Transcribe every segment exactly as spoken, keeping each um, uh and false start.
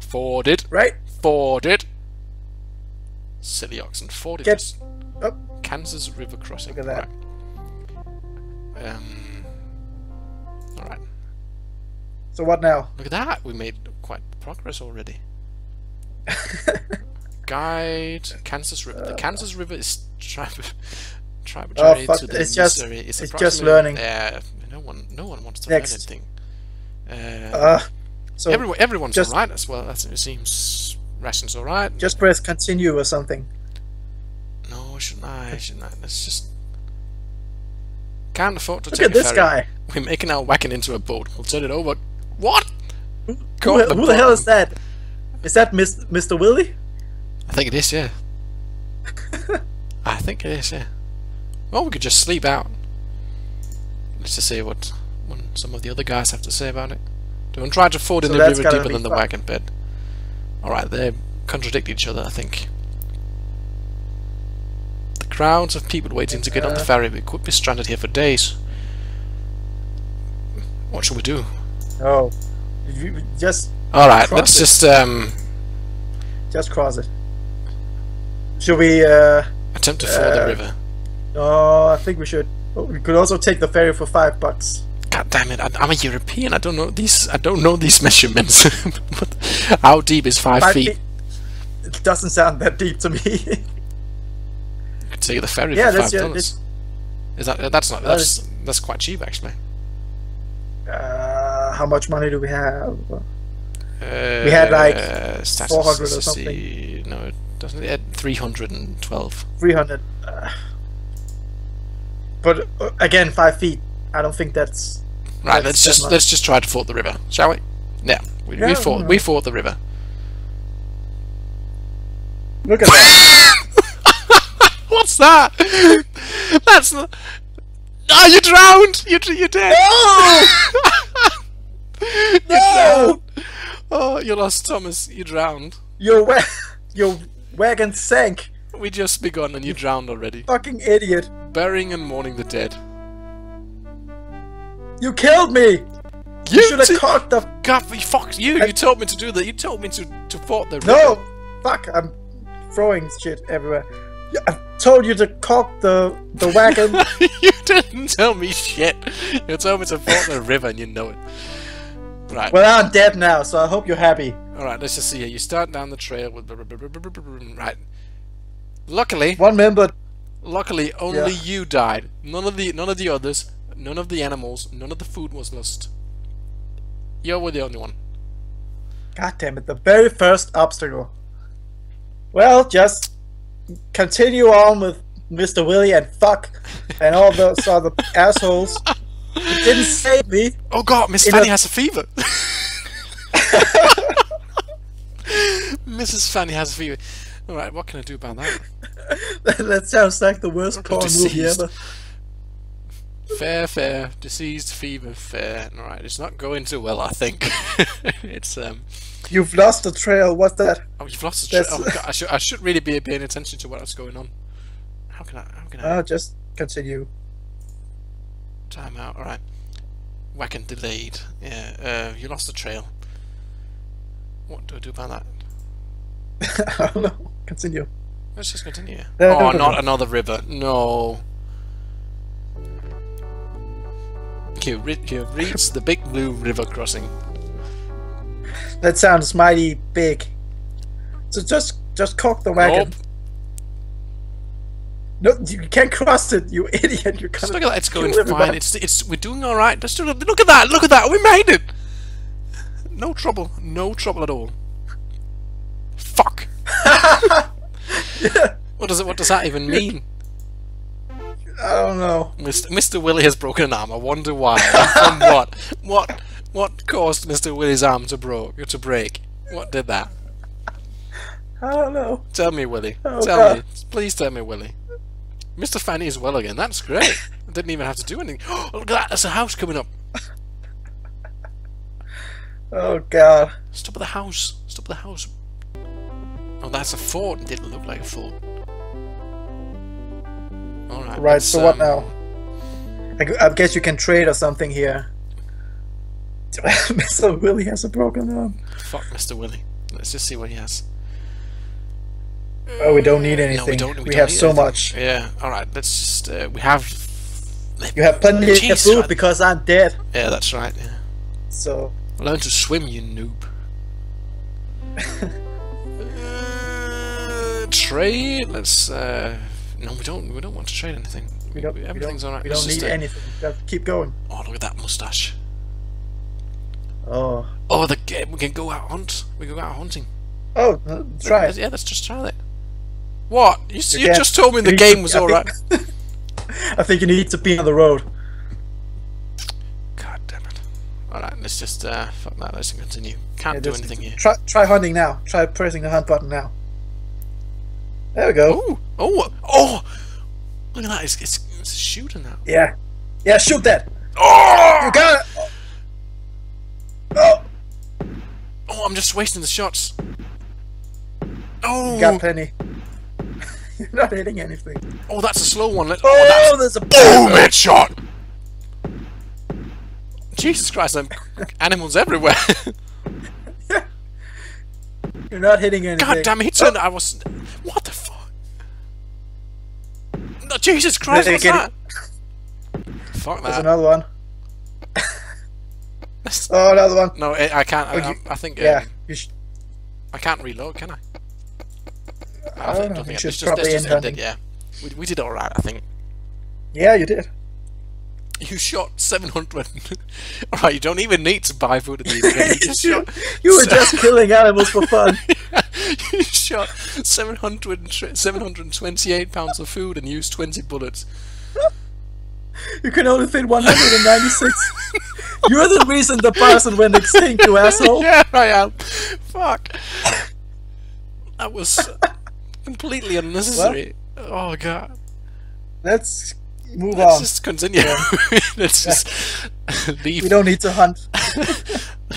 Forded. Right. Forded. Silly oxen. Forded. Get up. Kansas River Crossing. Look at that. Right. Um, all right. So what now? Look at that. We made quite progress already. Guide Kansas River. The Kansas River is tributary oh, fuck. to the it's just, Missouri. It's, it's just learning. Uh, no one, no one wants to Next. learn anything. Uh, uh, so everyone, everyone's just, all right as well. That seems ration's all right. Just press continue or something. No, shouldn't I? Shouldn't I? Let's just can't afford to Look take at a this ferry. guy. We're making our wagon into a boat. We'll turn it over. What? Who, who the, who the hell is that? Is that Mister Willie? I think it is, yeah. I think it is, yeah. Well, we could just sleep out. Let's just see what, what some of the other guys have to say about it. Don't try to ford in so the river deeper than fun. the wagon bed. Alright, they contradict each other, I think. The crowds of people waiting to get uh, on the ferry. We could be stranded here for days. What should we do? Oh, you just... Alright, let's it. just... um. Just cross it. Should we uh, attempt to ford uh, the river? No, I think we should. Oh, we could also take the ferry for five bucks. God damn it! I, I'm a European. I don't know these. I don't know these measurements. But how deep is five, five feet? feet? It doesn't sound that deep to me. You could take the ferry yeah, for that's, five dollars. Yeah, is that? That's not. That's that's quite cheap actually. Uh, how much money do we have? Uh, we had like uh, four hundred or something. No, it doesn't. It had three hundred and twelve. Three hundred. Uh, but uh, again, five feet. I don't think that's right. That's let's just much. let's just try to ford the river, shall we? Yeah, we yeah, we ford we ford the river. Look at that! What's that? That's not... Ah, oh, you drowned. You you dead. No! you no! Drowned. Oh, you lost Thomas, you drowned. Your wa your wagon sank. We just begun and you drowned already. Fucking idiot. Burying and mourning the dead. You killed me! You, you should have caught the... God, we fucked you! I you told me to do that. You told me to, to fort the river. No! Fuck, I'm throwing shit everywhere. I told you to caulk the, the wagon. You didn't tell me shit. You told me to fort the river and you know it. Right. Well, I'm dead now, so I hope you're happy. Alright, let's just see here. You start down the trail with... Right. Luckily... One member... Luckily, only yeah. you died. None of the none of the others, none of the animals, none of the food was lost. You were the only one. God damn it, the very first obstacle. Well, just... Continue on with Mister Willie and fuck and all those other assholes. It didn't save me. Oh god, Miss Fanny a... has a fever. Missus Fanny has a fever. Alright, what can I do about that? That sounds like the worst porn movie ever. Fair, fair. Diseased, fever, fair. Alright, it's not going too well, I think. It's um. You've lost the trail, what's that? Oh, you've lost the trail. Oh, god, I, should, I should really be paying attention to what's going on. How can I... How can I... Oh, just continue. Time out, alright. Wagon delayed. Yeah, uh, you lost the trail. What do I do about that? I don't know. Continue. Let's just continue. No, oh, no, not no. another river. No. You, re you reach the big blue river crossing. That sounds mighty big. So just, just caulk the wagon. Nope. No, you can't cross it, you idiot! You can't. Look at that. It's going fine. It's it's we're doing all right. Just look at that. Look at that. We made it. No trouble. No trouble at all. Fuck. Yeah. What does it? What does that even mean? I don't know. Mister Mister Willie has broken an arm. I wonder why. From what? What? What caused Mister Willie's arm to broke? To break? What did that? I don't know. Tell me, Willie. Oh, tell God. me. Please tell me, Willie. Mister Fanny is well again. That's great. I didn't even have to do anything. Oh, look at that. There's a house coming up. Oh, God. Stop at the house. Stop at the house. Oh, that's a fort. It didn't look like a fort. All right. Right, so um... what now? I, I guess you can trade or something here. Mister Willie has a broken arm. Fuck Mister Willie. Let's just see what he has. Oh, we don't need anything. No, we don't, we we don't have so anything. much. Yeah, alright, let's just... Uh, we have... You have plenty Jeez, of food right. because I'm dead. Yeah, that's right. Yeah. So... Learn to swim, you noob. uh, trade? Let's... Uh, no, we don't We don't want to trade anything. We don't, Everything's alright. We don't, all right. we don't need a, anything. We have to keep going. Oh, look at that mustache. Oh. Oh, the game. We can go out hunt. We can go out hunting. Oh, let's try it. Yeah, let's just try it. What? You, you just told me the game was alright. I think you need to be on the road. God damn it. Alright, let's just, uh, fuck that, let's continue. Can't yeah, do anything here. Try, try hunting now. Try pressing the hunt button now. There we go. Ooh. Oh, oh! Look at that, it's, it's, it's shooting now. Yeah. Yeah, shoot that! Oh! You got it! Oh! Oh, I'm just wasting the shots. Oh! You got plenty. You're not hitting anything. Oh, that's a slow one. Let oh, oh that's... there's a boom! Mid shot. Jesus Christ! I'm animals everywhere. Yeah. You're not hitting anything. God damn it! He turned. Oh. I was. What the fuck? No, Jesus Christ! What's that? Fuck that. There's another one. Oh, another one. No, I can't. I, I, I think. Yeah. Um, you I can't reload, can I? I, I don't think, think it's just, probably just ended, yeah. We, we did alright, I think. Yeah, you did. You shot seven hundred. Alright, you don't even need to buy food at these games. You, shot, you were so, just killing animals for fun. Yeah, you shot seven hundred, seven hundred twenty-eight pounds of food and used twenty bullets. You can only fit one hundred ninety-six. You're the reason the person went extinct, you asshole. Yeah, I am. Fuck. That was... completely unnecessary. Well, oh god. Let's move let's on. Let's just continue. Yeah. let's yeah. just leave. We don't need to hunt.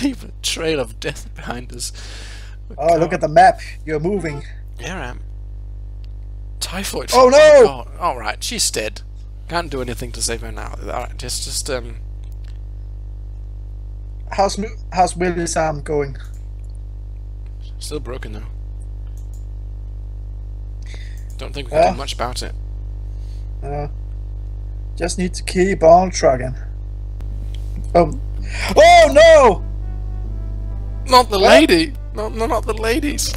Leave a trail of death behind us. Oh, oh look at the map. You're moving. Yeah, I am. Typhoid. Oh no! Oh, all right, she's dead. Can't do anything to save her now. All right, just, just um. How's how's Willie's arm going? Still broken though. Don't think we can uh, do much about it. Uh, just need to keep on trucking. Um. Oh no! Not the what? lady. No, no, not the ladies.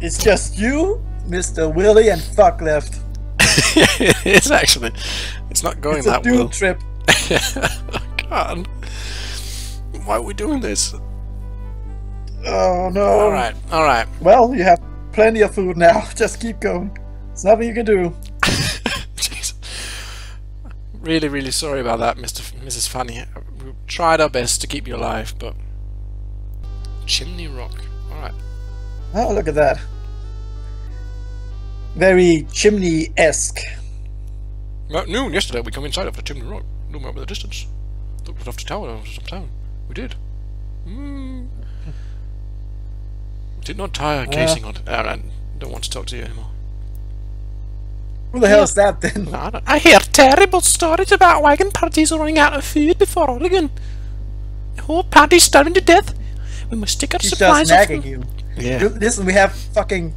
It's just you, Mister Willie, and fuck left. It's actually. It's not going it's that well. It's a dude well. trip. Oh, God. Why are we doing this? Oh no! All right. All right. Well, you have. Plenty of food now. Just keep going. There's nothing you can do. Jeez. Really, really sorry about that, Mister F Missus Fanny. We tried our best to keep you alive, but Chimney Rock. All right. Oh, look at that. Very chimney-esque. About noon yesterday, we come inside after Chimney Rock. No matter the distance. Looked off the tower of some town. We did. Mm. Did not tie a casing uh, on it. Alright, don't want to talk to you anymore. Who the hell is that then? I, don't, I hear terrible stories about wagon parties running out of food before Oregon. The whole party's starving to death. We must stick our She's supplies. She's just nagging you. Yeah. You. Listen, we have fucking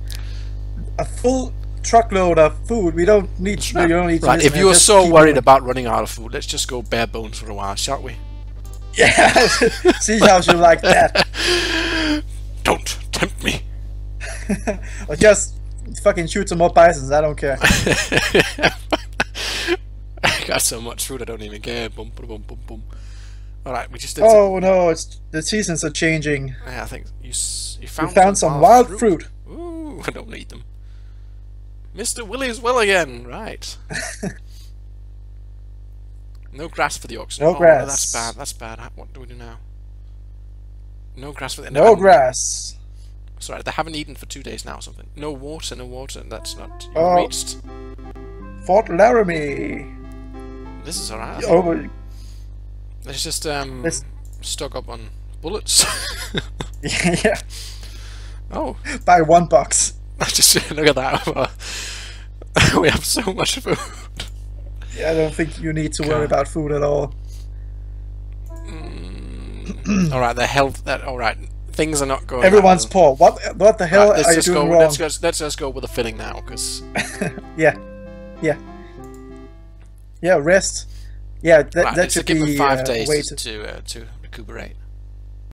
a full truckload of food. We don't need. Right. We don't need right. to if you are so worried going. about running out of food, let's just go bare bones for a while, shall we? Yeah. See how you like that. Don't tempt me. Or just fucking shoot some more bisons, I don't care. I got so much food I don't even care. Boom, boom, boom, boom. Alright, we just did Oh some... no, it's the seasons are changing. Yeah, I think you, s you found, you found some, some wild, wild fruit. fruit. Ooh, I don't need them. Mister Willie's well again, right. No grass for the oxen. No oh, grass. No, that's bad, that's bad. What do we do now? No grass for them. No grass. Sorry, they haven't eaten for two days now or something. No water, no water. That's not you oh. reached. Fort Laramie. This is alright. Oh, let's just um let's... stock up on bullets. Yeah. Oh. Buy one box. Just look at that. We have so much food. Yeah, I don't think you need to God. worry about food at all. All right, their health. That all right. things are not going. Everyone's right. Poor. What? What the hell right, are you doing go, wrong? Let's just let's just go with the filling now, because. yeah, yeah, yeah. Rest. Yeah, that, right, that should be. Given five uh, days to to, uh, to recuperate.